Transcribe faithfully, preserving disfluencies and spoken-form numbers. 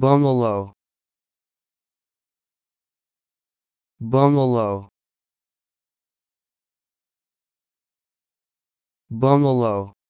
Bummalo, Bummalo, Bummalo.